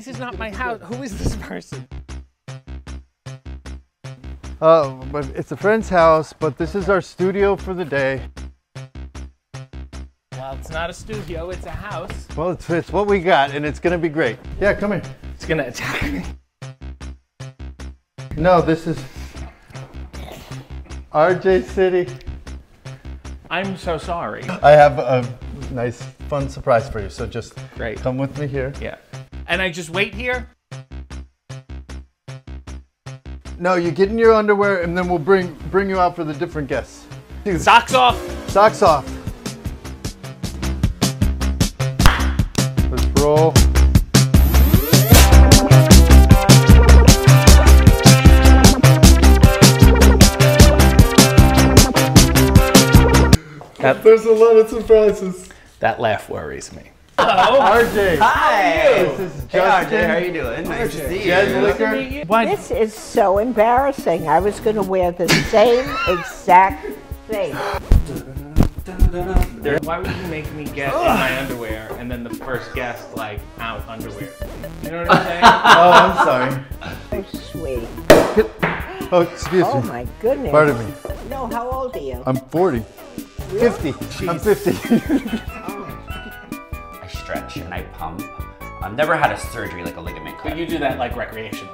This is not my house. Who is this person? But it's a friend's house, but this is our studio for the day. Well, it's not a studio, it's a house. Well, it's what we got, and it's gonna be great. Yeah, come here. It's gonna attack me. No, this is RJ City. I'm so sorry. I have a nice, fun surprise for you, so just come with me here. Yeah. And I just wait here? No, you get in your underwear, and then we'll bring you out for the different guests. Dude. Socks off. Socks off. Let's roll. There's a lot of surprises. That laugh worries me. Hello. RJ. Hi. This is Justin. Hey, RJ, how are you doing? Nice to see you. This is so embarrassing. I was going to wear the same exact thing. Why would you make me get in my underwear and then the first guest, like, out underwear? You know what I'm saying? Oh, I'm sorry. So sweet. Oh, excuse me. Oh, my goodness. Pardon me. No, how old are you? I'm 40. 50. Jeez. I'm 50. I stretch and I pump. I've never had a surgery like a ligament cut. But you do that like recreationally.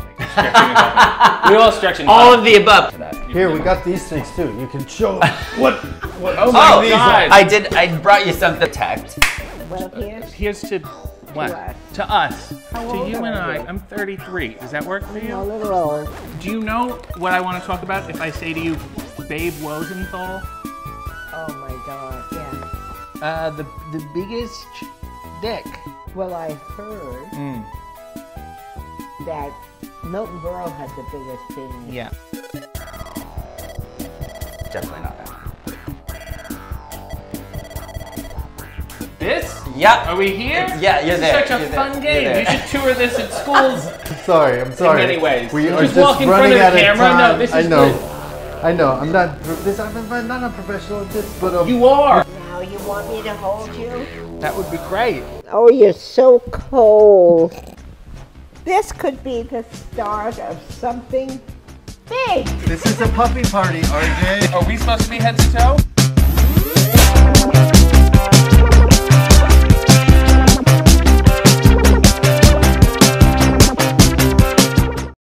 We all stretch and pump. All of the above. Here, we got these things too. You can show them. What? Oh my God. I brought you something. Well, here's to what? To us. To you and I. I'm 33. Does that work for you? A little old. Do you know what I want to talk about if I say to you, Babe Wozenthal? Oh my God, yeah. The biggest dick. Well, I heard that Milton Borough had the biggest penis. Yeah. Definitely not that one. This? Yeah. Are we here? Yeah, you're there. It's such a fun game. You should tour this at schools. I'm sorry. In many ways. We are just walking running in front of the camera. No, this is good. I know, I'm not a professional at this, but... You are! Now you want me to hold you? That would be great. Oh, you're so cold. This could be the start of something big. This is a puppy party, RJ. Are we supposed to be head to toe?